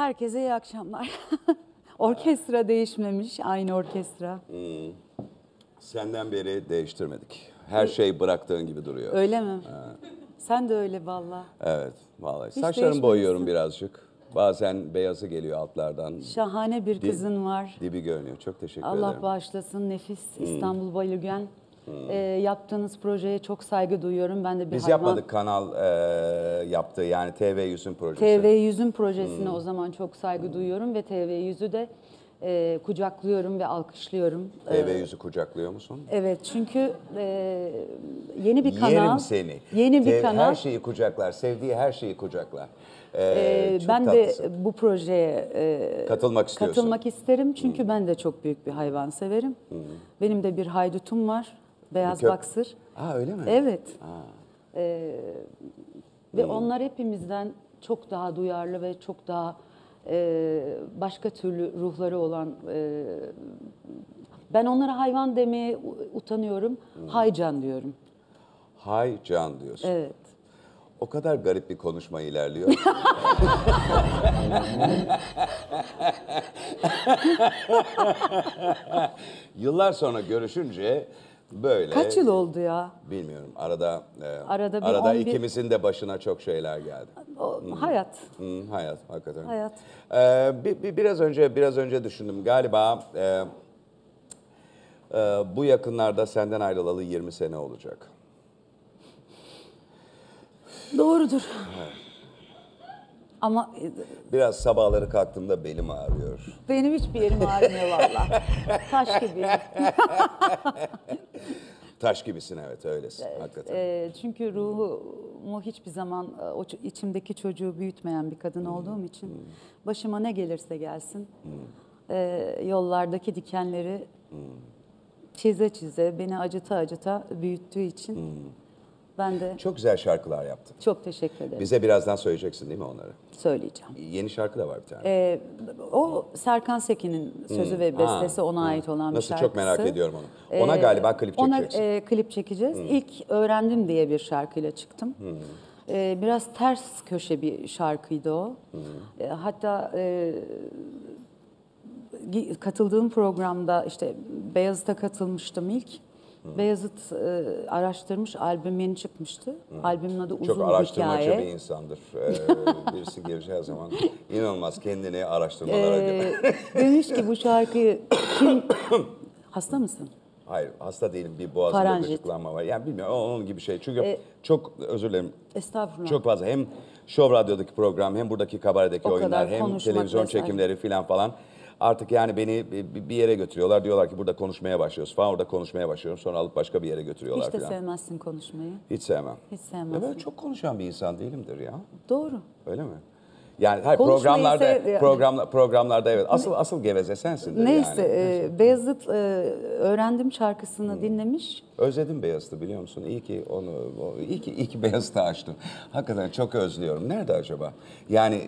Herkese iyi akşamlar. Orkestra değişmemiş, aynı orkestra. Hmm. Senden beri değiştirmedik. Her şey bıraktığın gibi duruyor. Öyle mi? Ha. Sen de öyle vallahi. Evet, vallahi. Saçlarımı boyuyorum birazcık. Bazen beyazı geliyor altlardan. Şahane bir kızın var. Dibi görünüyor. Çok teşekkür ederim. Allah bağışlasın. Nefis İstanbul Bayülgen. Yaptığınız projeye çok saygı duyuyorum. Ben de bir yapmadık, kanal yaptı. Yani TV100'ün projesi. TV100'ün projesine o zaman çok saygı duyuyorum ve TV100'ü de kucaklıyorum ve alkışlıyorum. TV100'ü kucaklıyor musun? Evet, çünkü yeni bir kanal. Yerim seni. Yeni bir kanal. Her şeyi kucaklar, sevdiği her şeyi kucaklar. Ben tatlısın. De bu projeye katılmak isterim. Çünkü ben de çok büyük bir hayvan severim. Benim de bir haydutum var. Beyaz baksır. Aa, öyle mi? Evet. Ve onlar hepimizden çok daha duyarlı ve çok daha başka türlü ruhları olan, ben onlara hayvan demeye utanıyorum. Haycan diyorum. Haycan diyorsun. Evet. O kadar garip bir konuşma ilerliyor. Yıllar sonra görüşünce böyle. Kaç yıl oldu ya? Bilmiyorum. Arada ikimizin de başına çok şeyler geldi. Hayat. Hayat, hakikaten. Hayat. Biraz önce düşündüm. Galiba bu yakınlarda senden ayrılalı 20 sene olacak. Doğrudur. Evet. Ama biraz sabahları kalktığımda belim ağrıyor. Benim hiçbir yerim ağrımıyor vallahi. Taş gibi. Taş gibisin, evet, öylesin, evet, hakikaten. Çünkü ruhumu hiçbir zaman, o içimdeki çocuğu büyütmeyen bir kadın olduğum için başıma ne gelirse gelsin yollardaki dikenleri çize çize, beni acıta acıta büyüttüğü için ben de... Çok güzel şarkılar yaptın. Çok teşekkür ederim. Bize birazdan söyleyeceksin değil mi onları? Söyleyeceğim. Yeni şarkı da var bir tane. O Serkan Sekin'in sözü ve bestesi, ona ait olan bir şarkısı. Çok merak ediyorum onu. Ona galiba klip çekeceksin. Ona klip çekeceğiz. İlk Öğrendim diye bir şarkıyla çıktım. Biraz ters köşe bir şarkıydı o. Hatta... katıldığım programda, işte Beyazıt'a katılmıştım ilk. Beyazıt araştırmış, albüm yeni çıkmıştı. Albümün adı Uzun Bir Hikaye. Çok araştırmacı bir insandır. Birisi geleceği zaman inanılmaz kendini araştırmalara göre. Demiş ki bu şarkıyı kim... Hasta mısın? Hayır, hasta değilim, bir boğazımda gıcıklanma var. Yani bilmiyorum, onun gibi şey. Çünkü çok, özür dilerim. Estağfurullah. Çok fazla, hem Show Radyo'daki program, hem buradaki kabaredeki oyunlar, hem televizyon çekimleri falan. Artık yani beni bir yere götürüyorlar. Diyorlar ki burada konuşmaya başlıyoruz falan. Orada konuşmaya başlıyorum. Sonra alıp başka bir yere götürüyorlar falan. Hiç de sevmezsin konuşmayı. Hiç sevmem. Hiç sevmezsin. Ben çok konuşan bir insan değilimdir ya. Doğru. Öyle mi? Yani hayır, programlarda evet. Asıl geveze sensindir. Neyse, yani. Neyse. Beyazıt Öğrendim şarkısını dinlemiş. Özledim Beyazıt'ı, biliyor musun? İyi ki Beyazıt'ı açtım. Hakikaten çok özlüyorum. Nerede acaba? Yani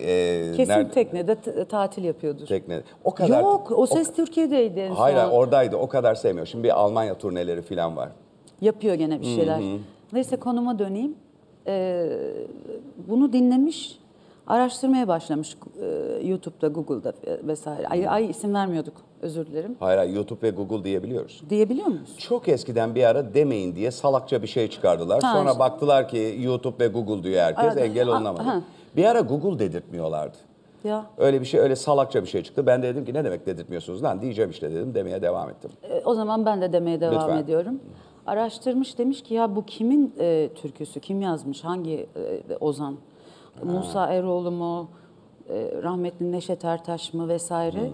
kesin nerede? Teknede tatil yapıyordur. Teknede. O kadar. Yok, O Ses Türkiye'deydi en son. Hayır, oradaydı. O kadar sevmiyor. Şimdi bir Almanya turneleri falan var. Yapıyor gene bir şeyler. Neyse, konuma döneyim. Bunu dinlemiş. Araştırmaya başlamış YouTube'da, Google'da vesaire. Ay isim vermiyorduk, özür dilerim. Hayır, YouTube ve Google diyebiliyoruz. Diyebiliyor muyuz? Çok eskiden bir ara demeyin diye salakça bir şey çıkardılar. Sonra işte baktılar ki YouTube ve Google diyor herkes, engel olunamadı. Bir ara Google dedirtmiyorlardı. Ya. Öyle bir şey, öyle salakça bir şey çıktı. Ben de dedim ki ne demek dedirtmiyorsunuz lan, diyeceğim işte dedim, demeye devam ettim. O zaman ben de demeye devam ediyorum. Araştırmış, demiş ki ya bu kimin türküsü, kim yazmış, hangi ozan? Musa Eroğlu mu, rahmetli Neşet Ertaş mı vesaire.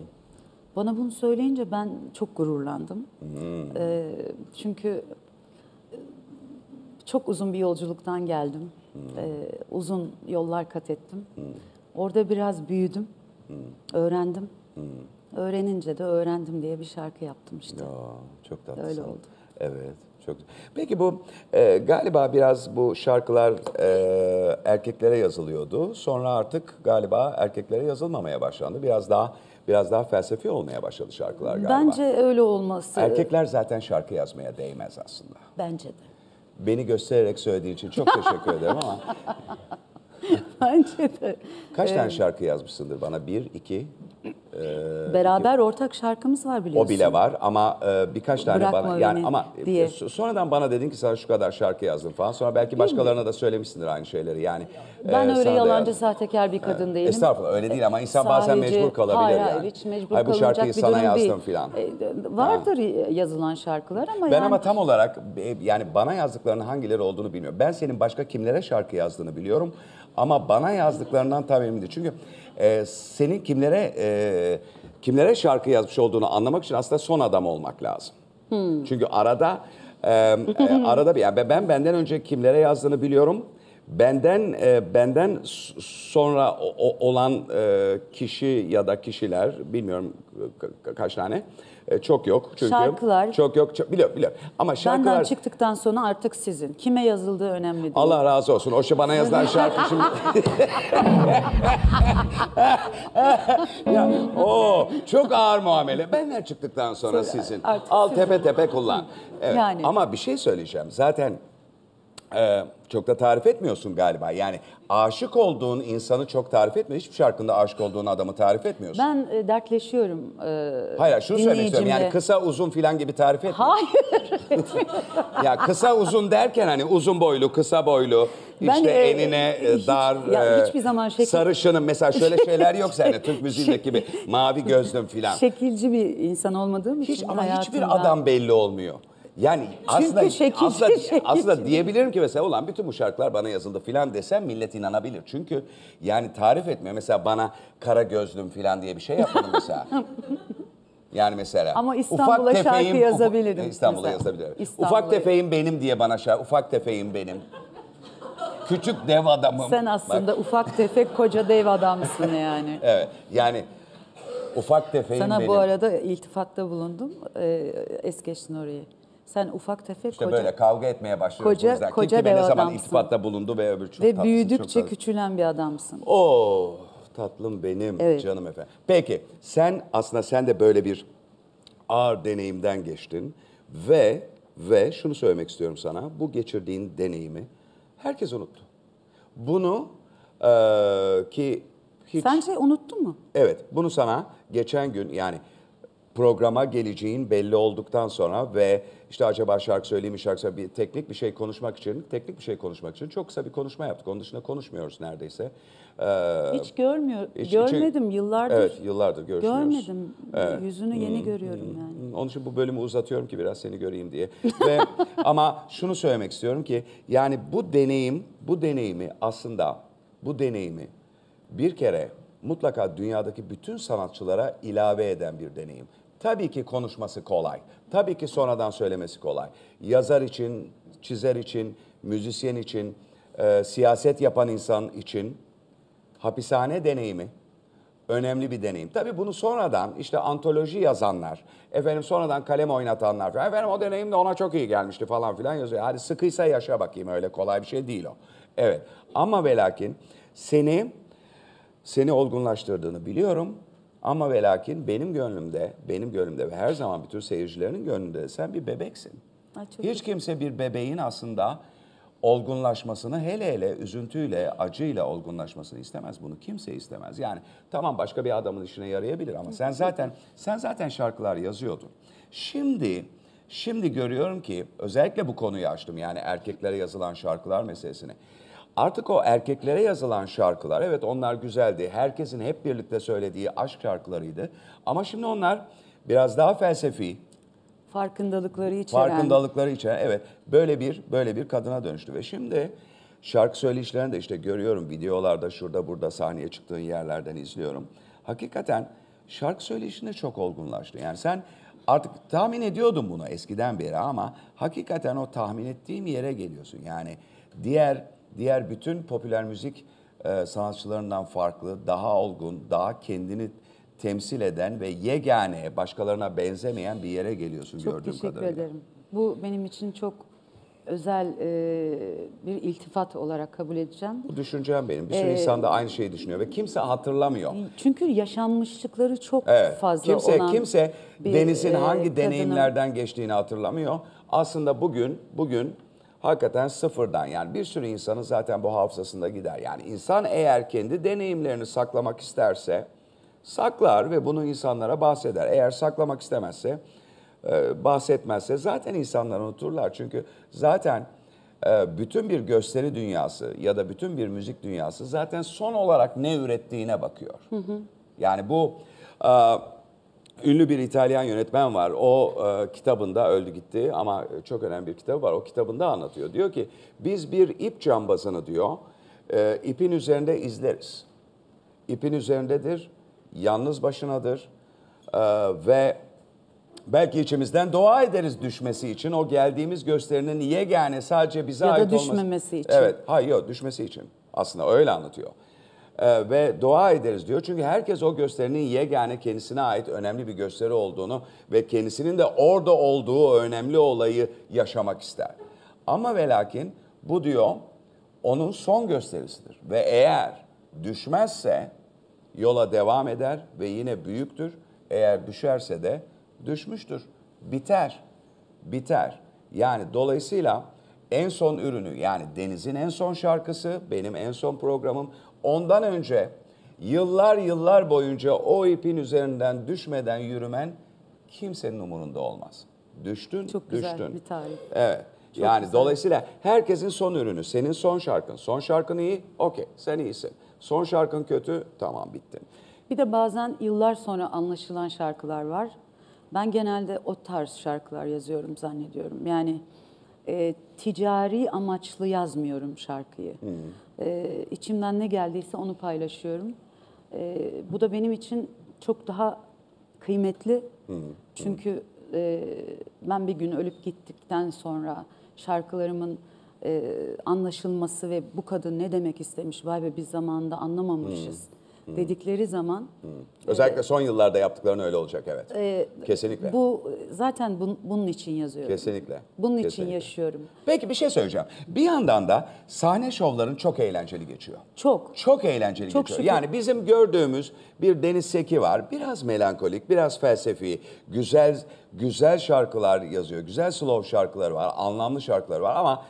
Bana bunu söyleyince ben çok gururlandım. Çünkü çok uzun bir yolculuktan geldim. Uzun yollar kat ettim. Orada biraz büyüdüm, öğrendim. Öğrenince de Öğrendim diye bir şarkı yaptım işte. Ya, çok tatlı. Öyle oldu. Evet. Peki bu galiba biraz bu şarkılar erkeklere yazılıyordu. Sonra artık galiba erkeklere yazılmamaya başlandı. Biraz daha felsefi olmaya başladı şarkılar galiba. Bence öyle olması. Erkekler zaten şarkı yazmaya değmez aslında. Bence de. Beni göstererek söylediğin için çok teşekkür ederim ama... Bence de. Kaç tane şarkı yazmışsındır bana? Bir, iki... Beraber iki. Ortak şarkımız var biliyorsun. O bile var ama birkaç tane bırakma bana... Yani ama diye. Sonradan bana dedin ki sana şu kadar şarkı yazdım falan. Sonra belki değil başkalarına mi? Da söylemişsindir aynı şeyleri yani. Ben öyle yalancı sahtekar bir kadın değilim. Estağfurullah öyle değil ama insan sadece, bazen mecbur kalabilir hayır, yani. Hayır hiç mecbur kalacak bir durum değil. Bu şarkıyı sana yazdım falan. Vardır yazılan şarkılar ama ben yani... ama tam olarak yani bana yazdıklarının hangileri olduğunu bilmiyorum. Ben senin başka kimlere şarkı yazdığını biliyorum. Ama bana yazdıklarından tam emin değil. Çünkü senin kimlere şarkı yazmış olduğunu anlamak için aslında son adam olmak lazım. Hmm. Çünkü arada bir yani ben benden önce kimlere yazdığını biliyorum. Benden sonra olan kişi ya da kişiler bilmiyorum kaç tane çok yok çünkü şarkılar çok yok çok, biliyorum ama şarkılar benden çıktıktan sonra artık sizin kime yazıldığı önemli değil. Allah razı olsun o şu bana yazılan şarkı şimdi ya, çok ağır muamele benden çıktıktan sonra sizin al tepe kullan evet. Yani. Ama bir şey söyleyeceğim zaten. Çok da tarif etmiyorsun galiba. Yani aşık olduğun insanı çok tarif etme. Hiçbir şarkında aşık olduğun adamı tarif etmiyorsun. Ben dertleşiyorum. Hayır şunu söylemek istiyorum. Yani kısa uzun filan gibi tarif etme. Hayır. Ya kısa uzun derken hani uzun boylu, kısa boylu, ben işte enine dar, hiçbir zaman sarışınım. Mesela şöyle şeyler yok sende Türk müziğindeki gibi. Mavi gözlüm filan. Şekilci bir insan olmadığım için hayatımda. Ama hiçbir adam belli olmuyor. Yani aslında diyebilirim ki mesela ulan bütün bu şarkılar bana yazıldı filan desem millet inanabilir. Çünkü yani tarif etmiyor. Mesela bana kara gözlüm filan diye bir şey yapmadım mesela. Yani mesela. Ama İstanbul'a şarkı yazabilirim. İstanbul'a yazabilirim. Ufak tefeğim benim diye bana şarkı. Ufak tefeğim benim. Küçük dev adamım. Sen aslında bak. Ufak tefek koca dev adamsın yani. Evet yani. Ufak tefeğim sana benim. Bu arada iltifatta bulundum. Es geçtin orayı. Sen ufak tefek işte koca... İşte böyle kavga etmeye başlıyoruz. Koca kim kime ne zaman iltifatta bulundu ve öbür çok tatlısın. Ve büyüdükçe küçülen bir adamsın. Oo tatlım benim evet. Canım efendim. Peki sen de böyle bir ağır deneyimden geçtin. Ve şunu söylemek istiyorum sana. Bu geçirdiğin deneyimi herkes unuttu. Bunu ki... Hiç. Sence unuttun mu? Evet. Bunu sana geçen gün yani programa geleceğin belli olduktan sonra ve işte acaba şarkı söyleyeyim mi şarkı söyleyeyim mi? Teknik bir şey konuşmak için çok kısa bir konuşma yaptık. Onun dışında konuşmuyoruz neredeyse. Görmedim yıllardır. Evet yıllardır görüşmüyoruz. Görmedim. Evet. Yüzünü yeni görüyorum yani. Onun için bu bölümü uzatıyorum ki biraz seni göreyim diye. Ve, ama şunu söylemek istiyorum ki yani bu deneyimi bir kere mutlaka dünyadaki bütün sanatçılara ilave eden bir deneyim. Tabii ki konuşması kolay. Tabii ki sonradan söylemesi kolay. Yazar için, çizer için, müzisyen için, siyaset yapan insan için hapishane deneyimi önemli bir deneyim. Tabii bunu sonradan işte antoloji yazanlar, efendim sonradan kalem oynatanlar falan, efendim o deneyim de ona çok iyi gelmişti falan filan yazıyor. Hadi sıkıysa yaşa bakayım öyle kolay bir şey değil o. Evet ama ve lakin seni olgunlaştırdığını biliyorum ama ve lakin benim gönlümde ve her zaman bütün seyircilerin gönlünde sen bir bebeksin. Ay, hiç kimse bir bebeğin aslında olgunlaşmasını hele üzüntüyle, acıyla olgunlaşmasını istemez. Bunu kimse istemez. Yani tamam başka bir adamın işine yarayabilir ama sen zaten şarkılar yazıyordun. Şimdi görüyorum ki özellikle bu konuyu açtım yani erkeklere yazılan şarkılar meselesini. Artık o erkeklere yazılan şarkılar, evet onlar güzeldi. Herkesin hep birlikte söylediği aşk şarkılarıydı. Ama şimdi onlar biraz daha felsefi. Farkındalıkları içeren, evet. Böyle bir kadına dönüştü. Ve şimdi şarkı söyleyişlerini de işte görüyorum videolarda, şurada burada sahneye çıktığın yerlerden izliyorum. Hakikaten şarkı söyleyişinde çok olgunlaştı. Yani sen artık tahmin ediyordun bunu eskiden beri ama hakikaten o tahmin ettiğim yere geliyorsun. Yani diğer bütün popüler müzik sanatçılarından farklı, daha olgun, daha kendini temsil eden ve yegane, başkalarına benzemeyen bir yere geliyorsun gördüğüm kadarıyla. Çok teşekkür ederim. Bu benim için çok özel bir iltifat olarak kabul edeceğim. Bu düşüncem benim. Bir sürü insan da aynı şeyi düşünüyor ve kimse hatırlamıyor. Çünkü yaşanmışlıkları çok fazla olan. Kimse Deniz'in hangi deneyimlerden geçtiğini hatırlamıyor. Aslında bugün hakikaten sıfırdan, yani bir sürü insanın zaten bu hafızasında gider. Yani insan eğer kendi deneyimlerini saklamak isterse saklar ve bunu insanlara bahseder. Eğer saklamak istemezse, bahsetmezse zaten insanlar unuturlar. Çünkü zaten bütün bir gösteri dünyası ya da bütün bir müzik dünyası zaten son olarak ne ürettiğine bakıyor. Hı hı. Yani bu ünlü bir İtalyan yönetmen var. O kitabında, öldü gitti ama çok önemli bir kitabı var. O kitabında anlatıyor. Diyor ki biz bir ip cambazını diyor ipin üzerinde izleriz. İpin üzerindedir, yalnız başınadır ve belki içimizden dua ederiz düşmesi için, o geldiğimiz gösterinin yegane sadece bize ait olması. Ya da düşmemesi için. Evet, hayır, yok, düşmesi için. Aslında öyle anlatıyor. Ve dua ederiz diyor. Çünkü herkes o gösterinin yegane kendisine ait önemli bir gösteri olduğunu ve kendisinin de orada olduğu önemli olayı yaşamak ister. Ama ve lakin bu diyor onun son gösterisidir. Ve eğer düşmezse yola devam eder ve yine büyüktür. Eğer düşerse de düşmüştür. Biter. Biter. Yani dolayısıyla en son ürünü, yani Deniz'in en son şarkısı, benim en son programım, ondan önce yıllar yıllar boyunca o ipin üzerinden düşmeden yürümen kimsenin umurunda olmaz. Düştün, çok düştün. Çok güzel bir tarif. Evet. Çok yani güzel. Dolayısıyla herkesin son ürünü, senin son şarkın. Son şarkın iyi, okey, sen iyisin. Son şarkın kötü, tamam, bittin. Bir de bazen yıllar sonra anlaşılan şarkılar var. Ben genelde o tarz şarkılar yazıyorum zannediyorum. Yani ticari amaçlı yazmıyorum şarkıyı. Hmm. İçimden ne geldiyse onu paylaşıyorum. Bu da benim için çok daha kıymetli. Hmm. Çünkü ben bir gün ölüp gittikten sonra şarkılarımın anlaşılması ve bu kadın ne demek istemiş, vay be biz zamanında anlamamışız. Hmm. Dedikleri zaman... Hmm. Özellikle son yıllarda yaptıkların öyle olacak, evet. Kesinlikle. Bu zaten bunun için yazıyorum. Kesinlikle. Bunun kesinlikle için yaşıyorum. Peki bir şey söyleyeceğim. Bir yandan da sahne şovların çok eğlenceli geçiyor. Çok. Çok eğlenceli çok geçiyor. Şükür. Yani bizim gördüğümüz bir Deniz Seki var. Biraz melankolik, biraz felsefi, güzel şarkılar yazıyor. Güzel slow şarkıları var, anlamlı şarkıları var ama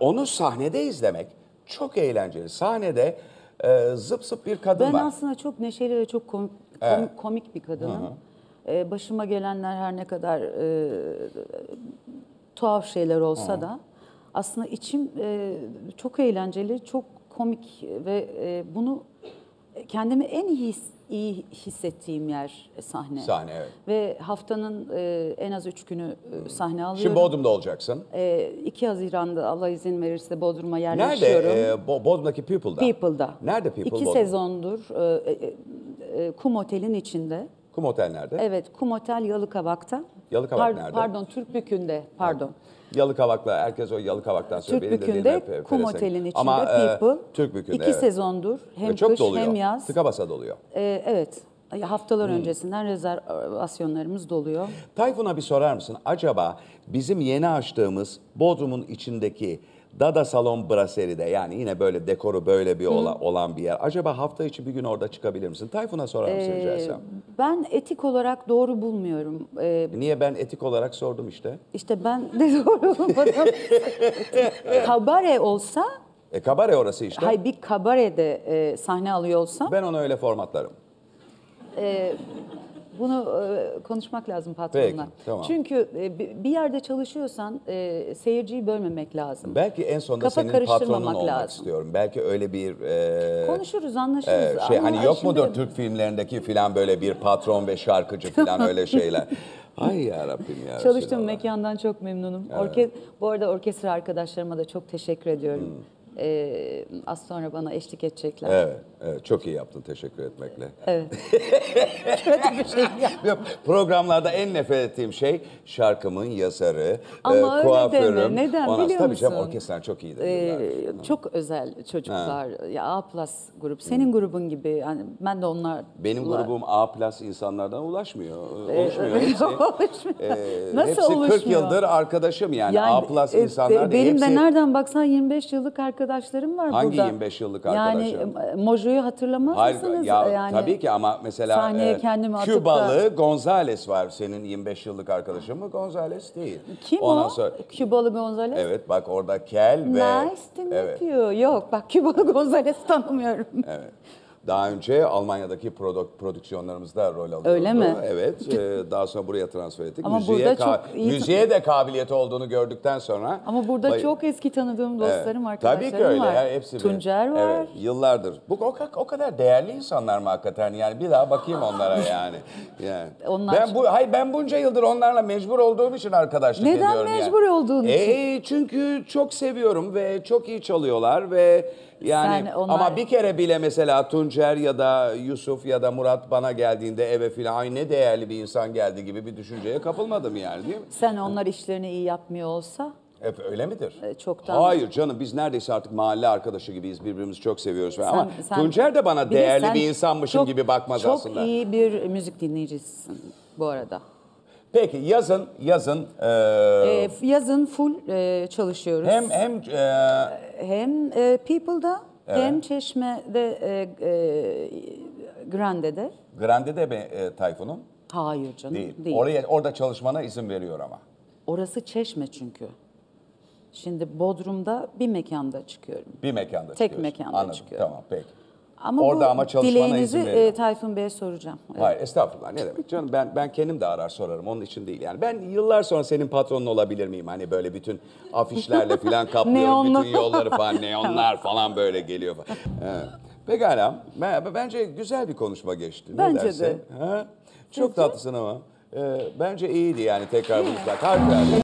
onu sahnede izlemek çok eğlenceli. Sahnede zıp zıp bir kadın var. Ben aslında çok neşeli ve çok komik bir kadınım. Hı hı. Başıma gelenler her ne kadar tuhaf şeyler olsa, hı hı, da aslında içim çok eğlenceli, çok komik ve bunu kendimi en iyi hissettiğim yer sahne. Sahne, evet. Ve haftanın en az 3 günü sahne alıyorum. Şimdi Bodrum'da olacaksın. 2 Haziran'da Allah izin verirse Bodrum'a yerleşiyorum. Nerede? Bodrum'daki People'da. People'da. Nerede People? 2 sezondur Kum Otel'in içinde. Kum Otel nerede? Evet, Kum Otel Yalıkavak'ta. Yalıkavak nerede? Pardon, Türk Bükü'nde, pardon. Yalıkavak'la, herkes o Yalıkavak'tan söylüyor. Türk Bükü'nde, Kum Otel'in içinde. Ama People, Türk Bükü'nde, iki, evet, sezondur, hem ve kış doluyor, hem yaz. Tıka basa doluyor. Evet, haftalar öncesinden rezervasyonlarımız doluyor. Tayfun'a bir sorar mısın? Acaba bizim yeni açtığımız Bodrum'un içindeki Dada Salon Brasserie'de, yani yine böyle dekoru böyle bir olan bir yer. Acaba hafta içi bir gün orada çıkabilir misin? Tayfun'a sorar mısın rica etsem? Ben etik olarak doğru bulmuyorum. Niye, ben etik olarak sordum işte. İşte ben de doğru bulmadım. Kabare olsa... kabare orası işte. Hayır, bir kabarede sahne alıyor olsam... Ben onu öyle formatlarım. Bunu konuşmak lazım patronla. Peki, tamam. Çünkü bir yerde çalışıyorsan seyirciyi bölmemek lazım. Belki en sonunda kafa senin patronun olmak lazım istiyorum. Belki öyle bir... konuşuruz, anlaşırız. Hani yok mudur şimdi... Türk filmlerindeki filan böyle bir patron ve şarkıcı filan öyle şeyler. Ay yarabbim ya. Çalıştığım mekandan çok memnunum. Evet. Bu arada orkestra arkadaşlarıma da çok teşekkür ediyorum. Hmm. Az sonra bana eşlik edecekler. Evet, evet, çok iyi yaptın teşekkür etmekle. Evet. Bir şey yok. Programlarda en nefret ettiğim şey şarkımın yazarı, kuaförüm. Deme. Neden ona, biliyor musun? Tabii orkestran çok iyi. Çok özel çocuklar. Ha. Ya A+ grup. Senin grubun gibi. Yani ben de onlar. Benim grubum A+ insanlardan ulaşmıyor. Oluşmuyor hepsi. Nasıl hepsi oluşmuyor? 40 yıldır arkadaşım yani. A+ insanlar. Benim de hepsi... nereden baksan 25 yıllık arkadaşım. arkadaşlarım var burada. Hangi 25 yıllık arkadaşlarım? Yani Mojo'yu hatırlamaz mısınız? Ya, yani, tabii ki ama mesela Kübalı Gonzales var. Senin 25 yıllık arkadaşın mı? Gonzales değil. Kim ondan o? Sonra, Kübalı Gonzales? Evet bak orada Kel ve... Nice yapıyor. Evet. Yok bak Kübalı Gonzales'i tanımıyorum. Evet. Daha önce Almanya'daki prodüksiyonlarımızda rol alıyordu. Öyle mi? Evet. Daha sonra buraya transfer ettik. Ama müziğe, müziğe de kabiliyeti olduğunu gördükten sonra. Ama burada çok eski tanıdığım dostlarım, evet, arkadaşlarım var. Tabii ki öyle. Var. Hepsi Tuncer var. Evet, yıllardır. Bu o kadar değerli insanlar mı hakikaten? Yani bir daha bakayım onlara yani. Onlar ben bunca yıldır onlarla mecbur olduğum için arkadaşlık ediyorum. Neden mecbur olduğun için? Çünkü çok seviyorum ve çok iyi çalıyorlar ve... Yani ama bir kere bile mesela Tuncer ya da Yusuf ya da Murat bana geldiğinde eve filan ay ne değerli bir insan geldi gibi bir düşünceye kapılmadım yani, değil mi? Sen onlar işlerini iyi yapmıyor olsa? Öyle midir? Çoktan. Hayır canım, biz neredeyse artık mahalle arkadaşı gibiyiz, birbirimizi çok seviyoruz. Ama Tuncer de bana değerli bir insanmışım gibi bakmaz aslında. Çok iyi bir müzik dinleyicisisin bu arada. Peki yazın full çalışıyoruz. Hem People'da, evet, hem Çeşme'de, Grande'de. Grande'de mi Tayfun'un? Hayır canım. Değil. Orada çalışmana izin veriyor ama. Orası Çeşme çünkü. Şimdi Bodrum'da bir mekanda çıkıyorum. Bir mekanda çıkıyorsun. Tek mekanda çıkıyorum. Tamam peki. Ama ama çalışmana izin veriyorum. Tayfun Bey'e soracağım. Evet. Hayır estağfurullah, ne demek canım, ben kendim de arar sorarım, onun için değil yani. Ben yıllar sonra senin patronun olabilir miyim? Hani böyle bütün afişlerle falan kaplıyorum bütün yolları falan, neonlar falan böyle geliyor. Evet. Pekala, bence güzel bir konuşma geçti. Bence de. Ha? Çok tatlısın ama. Bence iyiydi yani tekrar buluşmak. Harika.